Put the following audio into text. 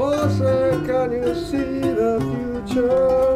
Oh sir, can you see the future?